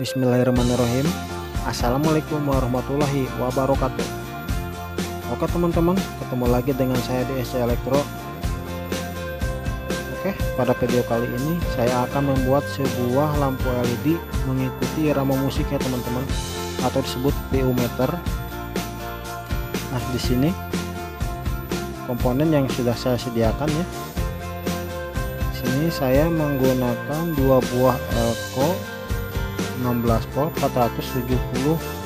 Bismillahirrahmanirrahim. Assalamualaikum warahmatullahi wabarakatuh. Oke teman-teman, ketemu lagi dengan saya di SC Electro. Oke, pada video kali ini saya akan membuat sebuah lampu LED mengikuti irama musik ya teman-teman, atau disebut VU Meter. Nah, di sini komponen yang sudah saya sediakan ya. Di sini saya menggunakan 2 buah elko 16 volt 470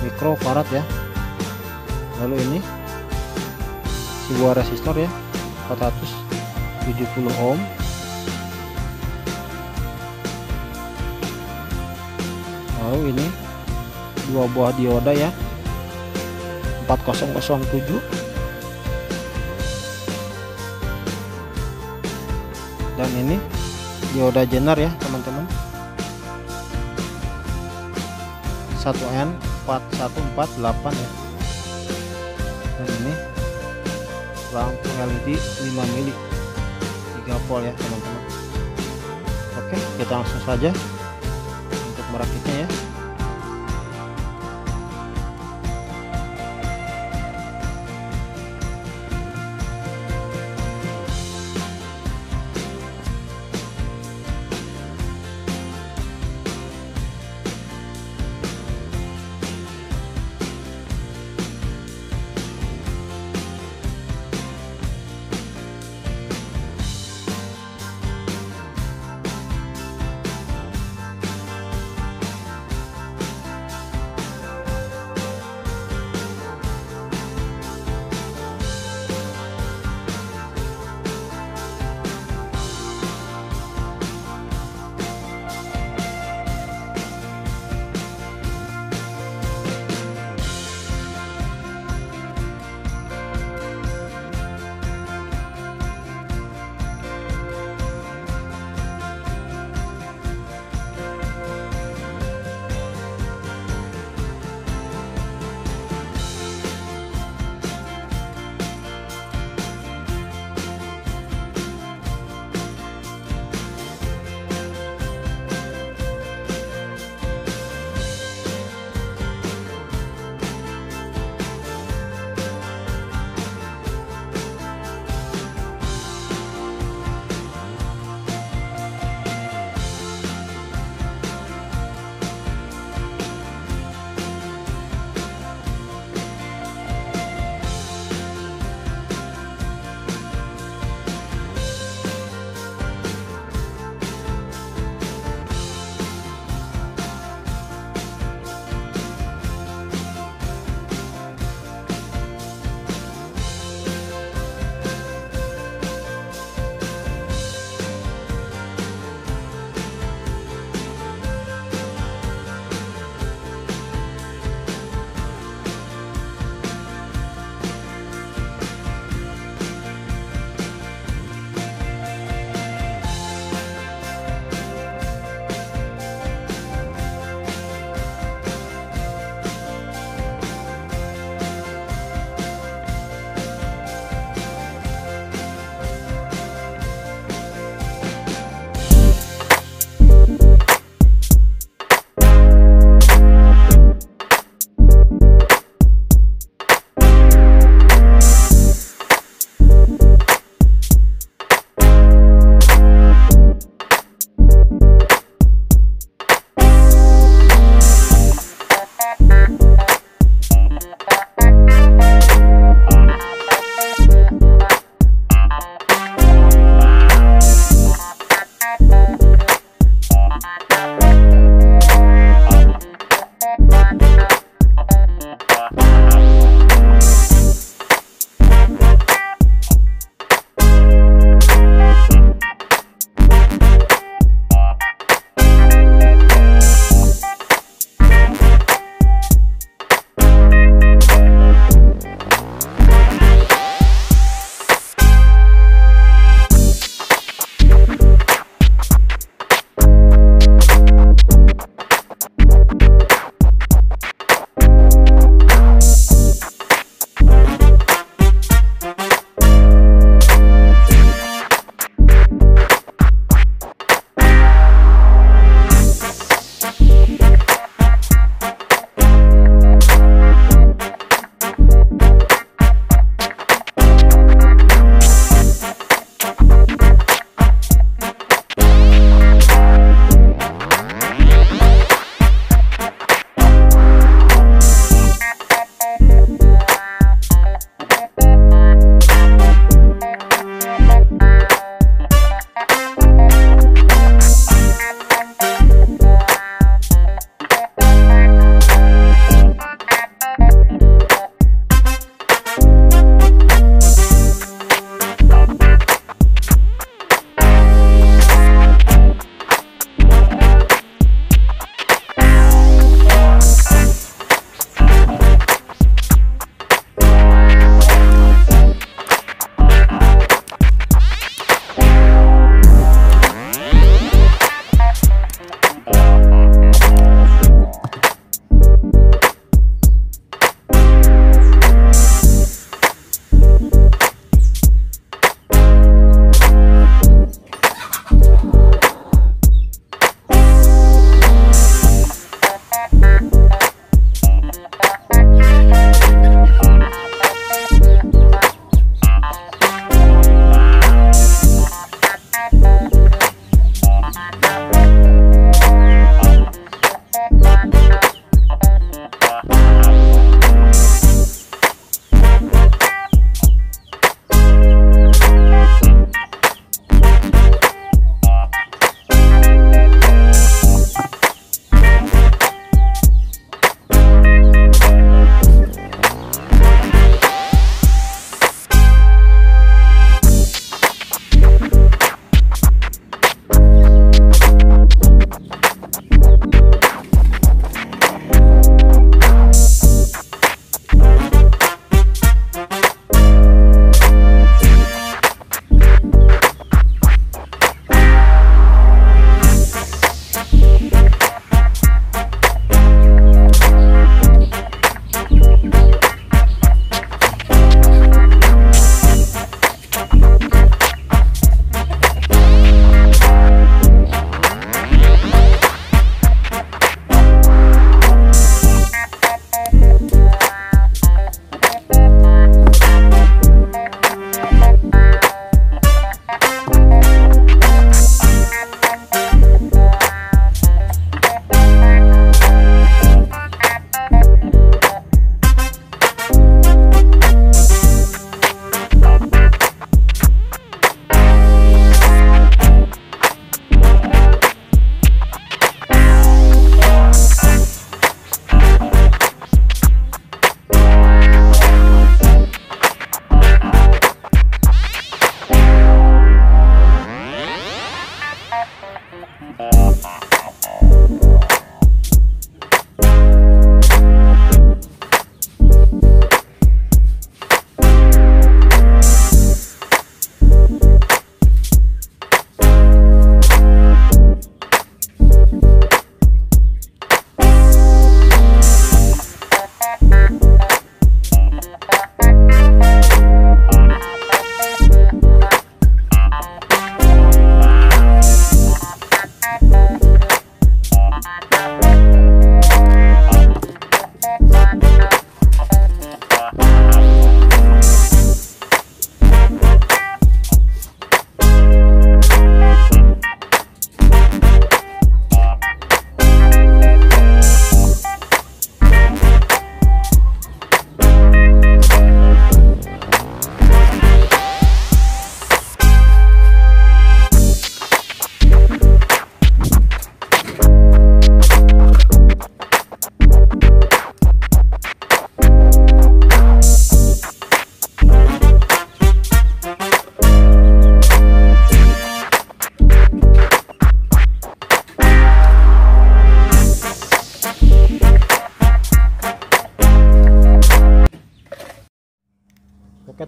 mikrofarad ya. Lalu ini sebuah resistor ya 470 ohm. Lalu ini 2 buah dioda ya 4007. Dan ini dioda Zener ya teman-teman, 1N4148 ya. Dan ini lampu LED 5 mili 3 volt ya teman-teman. Oke, kita langsung saja untuk merakitnya ya.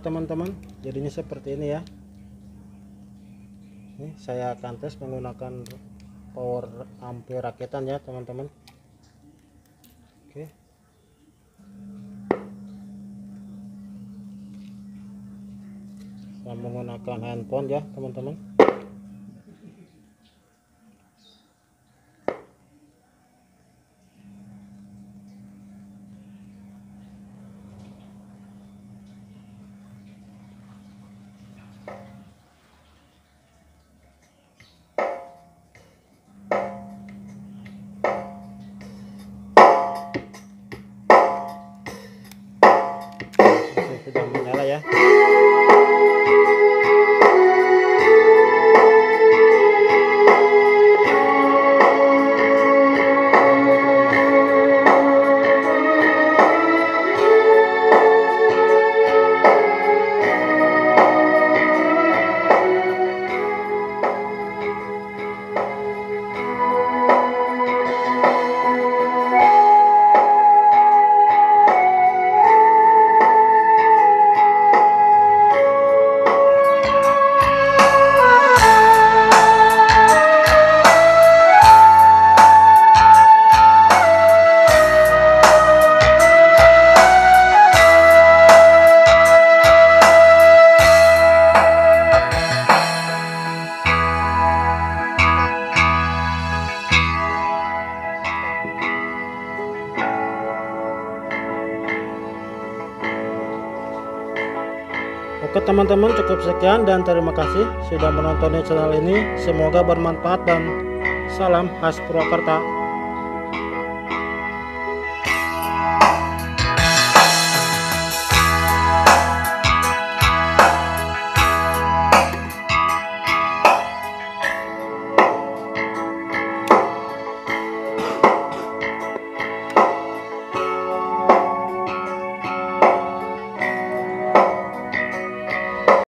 teman-teman, jadinya seperti ini ya. Ini saya akan tes menggunakan power ampere rakitan ya teman-teman. Oke. Saya menggunakan handphone ya teman-teman. Sudah menyala ya. Oke teman-teman, cukup sekian dan terima kasih sudah menonton channel ini. Semoga bermanfaat dan salam khas Purwakarta.